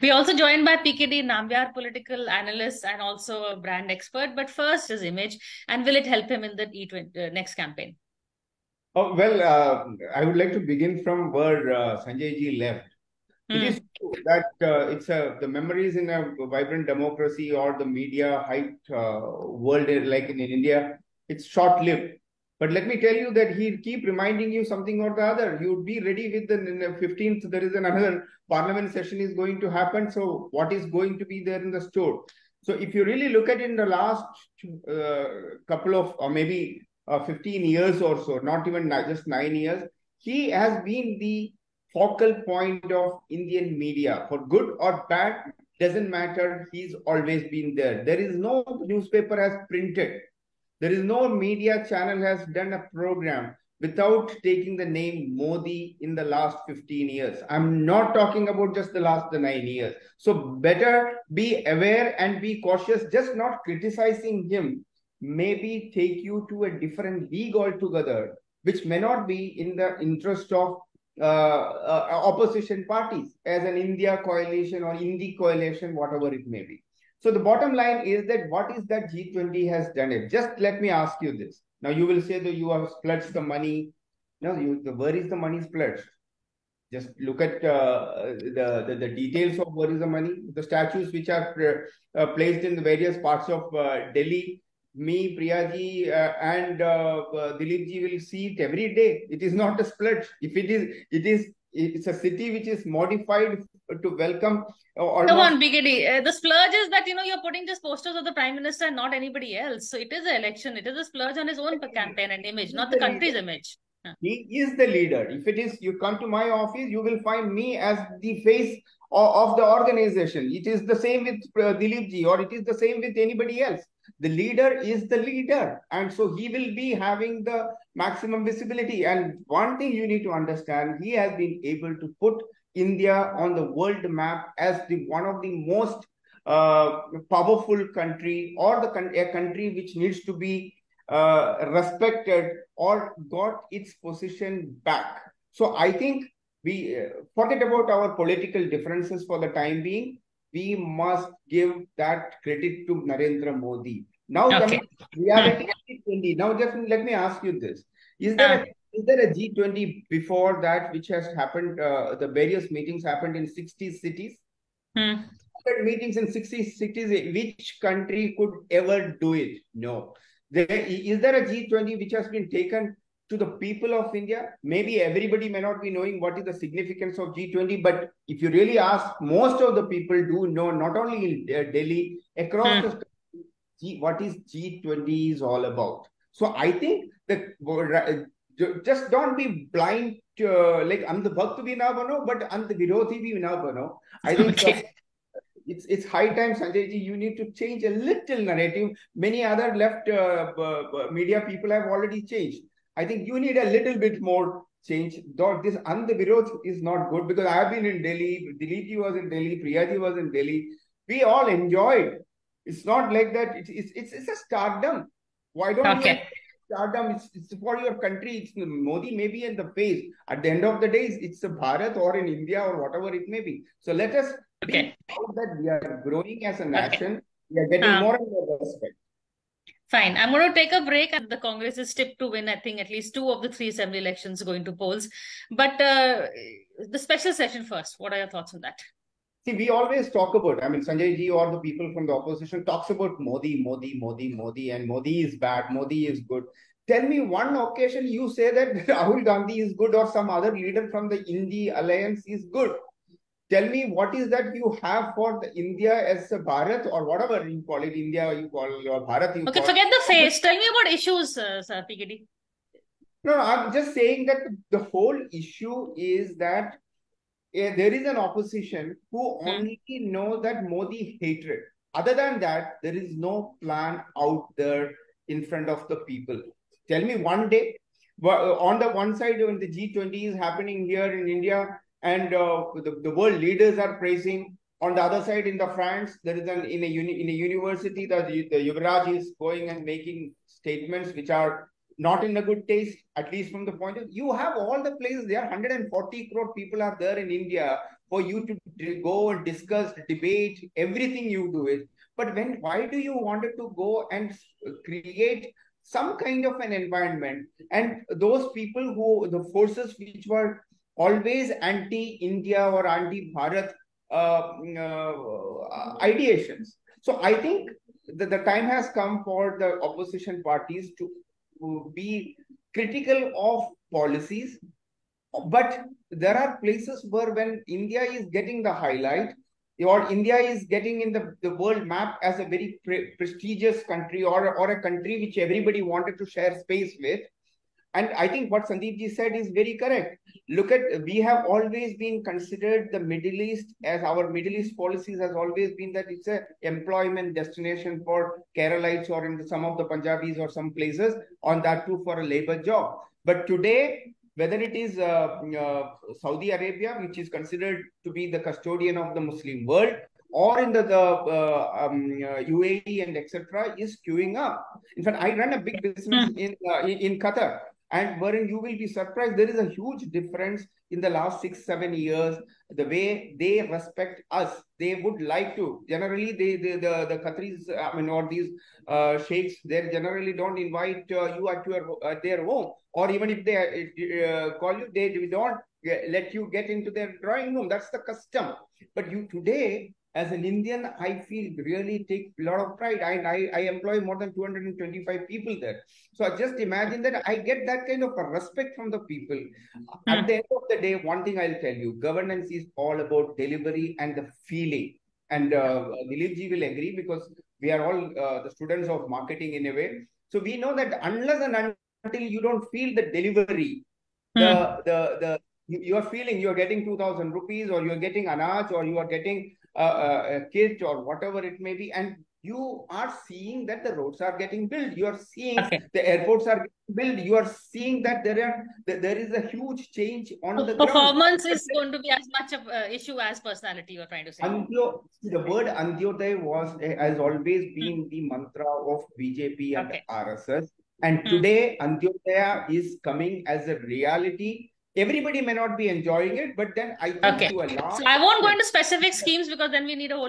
We're also joined by PKD Nambiar, political analyst and also a brand expert. But first, his image, and will it help him in the next campaign? Oh, well, I would like to begin from where Sanjay ji left. It is true that the memories in a vibrant democracy or the media hyped world like in India, it's short-lived. But let me tell you that he'll keep reminding you something or the other. You'd be ready with the 15th. There is another parliament session is going to happen. So what is going to be there in the store? So if you really look at it in the last couple of, or maybe 15 years or so, not even just 9 years, he has been the focal point of Indian media. For good or bad, doesn't matter. He's always been there. There is no newspaper has printed. There is no media channel has done a program without taking the name Modi in the last 15 years. I'm not talking about just the last 9 years. So better be aware and be cautious. Just not criticizing him maybe take you to a different league altogether, which may not be in the interest of opposition parties as an India coalition or Indi coalition, whatever it may be. So the bottom line is that what is that G20 has done it? Just let me ask you this. Now you will say that you have pledged the money. No, where is the money pledged? Just look at the details of where is the money. The statues which are placed in the various parts of Delhi. Me, Priyaji and Dilipji will see it every day. It is not a splurge. If it is, it's a city which is modified to welcome. Come on, PKD. The splurge is that, you know, you're putting just posters of the Prime Minister and not anybody else. So it is an election. It is a splurge on his own campaign and image, not the country's image. He is the leader. If it is, you come to my office, you will find me as the face of the organization. It is the same with Dilipji, or it is the same with anybody else. The leader is the leader, and so he will be having the maximum visibility. And one thing you need to understand, he has been able to put India on the world map as the one of the most powerful country, or a country which needs to be respected or got its position back. So I think we forget about our political differences for the time being. We must give that credit to Narendra Modi. Now, we are at G20. Now, just let me ask you this. Is there a G20 before that which has happened, the various meetings happened in 60 cities? Meetings in 60 cities, which country could ever do it? No. Is there a G20 which has been taken to the people of India? Maybe everybody may not be knowing what is the significance of G20, but if you really ask, most of the people do know, not only in Delhi, across the country, what is G20 is all about. So I think that just don't be blind to, like, I'm the bhakt bhi na bano, but I'm the virodhi bhi na bano. I think it's high time, Sanjay ji, you need to change a little narrative. Many other left media people have already changed. I think you need a little bit more change. This and the virodh is not good, because I have been in Delhi, Dilipji was in Delhi, Priyaji was in Delhi. We all enjoyed. It's not like that. It's a stardom. Why don't you stardom? It's for your country. It's Modi may be at the face. At the end of the day, it's a Bharat or in India or whatever it may be. So let us be proud that we are growing as a nation. We are getting more and more respect. Fine. I'm going to take a break, and the Congress is tipped to win, I think, at least 2 of the 3 assembly elections going to polls. But the special session first, what are your thoughts on that? See, we always talk about, I mean, Sanjay ji or the people from the opposition talks about Modi, Modi, Modi, Modi, and Modi is bad, Modi is good. Tell me one occasion you say that Rahul Gandhi is good or some other leader from the Indi alliance is good. Tell me, what is that you have for the India as a Bharat or whatever you call it, India, you call your Bharat. You call forget it. The face. Tell me about issues, sir, PKD. No, I'm just saying that the whole issue is that there is an opposition who only know that Modi hatred. Other than that, there is no plan out there in front of the people. Tell me one day, on the one side when the G20 is happening here in India, and the world leaders are praising. On the other side, in the France, there is in a university that the Yuvraj is going and making statements which are not in a good taste, at least from the point of view. You have all the places there. 140 crore people are there in India for you to go and discuss, debate, everything you do it. But when, why do you wanted to go and create some kind of an environment? And those people who, the forces which were always anti-India or anti-Bharat ideations. So I think that the time has come for the opposition parties to be critical of policies. But there are places where when India is getting the highlight, or India is getting in the world map as a very prestigious country, or a country which everybody wanted to share space with. And I think what Sandeepji said is very correct. Look at, we have always been considered the Middle East, as our Middle East policies has always been that it's an employment destination for Keralites or in some of the Punjabis or some places on that too for a labor job. But today, whether it is Saudi Arabia, which is considered to be the custodian of the Muslim world, or in the UAE and etc. is queuing up. In fact, I run a big business in Qatar, and wherein you will be surprised, there is a huge difference in the last 6-7 years, the way they respect us. They would like to. Generally, the Qataris, I mean, or these sheikhs, they generally don't invite you at their home. Or even if they call you, they don't let you get into their drawing room. That's the custom. But you today, as an Indian, I feel really take a lot of pride. I employ more than 225 people there. So just imagine that I get that kind of a respect from the people. At the end of the day, one thing I'll tell you, governance is all about delivery and the feeling. And Dilipji will agree, because we are all the students of marketing in a way. So we know that unless and until you don't feel the delivery, you are feeling you are getting 2,000 rupees, or you are getting anaj, or you are getting a kit, or whatever it may be, and you are seeing that the roads are getting built, you are seeing the airports are getting built, you are seeing that there is a huge change on the performance ground. Is going to be as much of an issue as personality, you are trying to say. The word Antyodaya has always been the mantra of BJP and RSS, and today Antyodaya is coming as a reality. Everybody may not be enjoying it, but then I think to allow. So I won't go into specific schemes, because then we need a whole